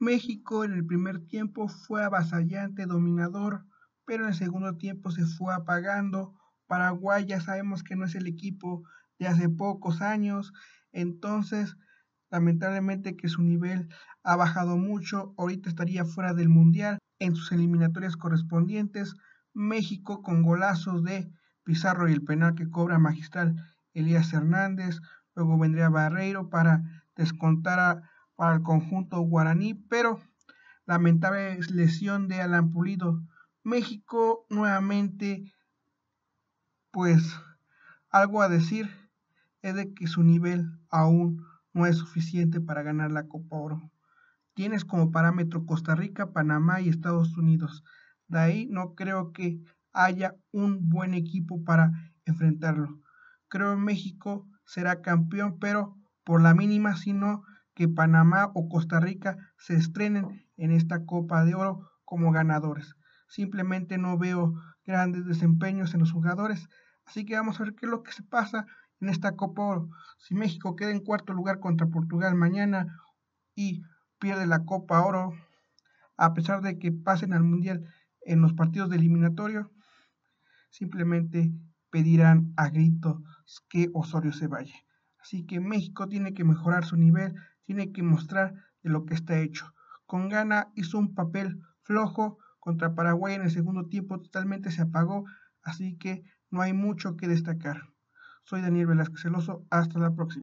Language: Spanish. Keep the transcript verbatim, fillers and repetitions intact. México en el primer tiempo fue avasallante, dominador, pero en el segundo tiempo se fue apagando. Paraguay ya sabemos que no es el equipo de hace pocos años, entonces lamentablemente que su nivel ha bajado mucho, ahorita estaría fuera del mundial en sus eliminatorias correspondientes. México con golazos de Pizarro y el penal que cobra Magistral Elías Hernández, luego vendría Barreiro para descontar a, para el conjunto guaraní, pero lamentable lesión de Alan Pulido. México nuevamente, pues algo a decir es de que su nivel aún no es suficiente para ganar la Copa Oro. Tienes como parámetro Costa Rica, Panamá y Estados Unidos. De ahí no creo que haya un buen equipo para enfrentarlo. Creo que México será campeón, pero por la mínima, sino que Panamá o Costa Rica se estrenen en esta Copa de Oro como ganadores. Simplemente no veo grandes desempeños en los jugadores, así que vamos a ver qué es lo que se pasa en esta Copa Oro. Si México queda en cuarto lugar contra Portugal mañana y pierde la Copa Oro, a pesar de que pasen al Mundial en los partidos de eliminatorio, simplemente pedirán a gritos que Osorio se vaya. Así que México tiene que mejorar su nivel, tiene que mostrar de lo que está hecho. Con Ghana hizo un papel flojo, contra Paraguay en el segundo tiempo totalmente se apagó, así que no hay mucho que destacar. Soy Daniel Velázquez Celoso, hasta la próxima.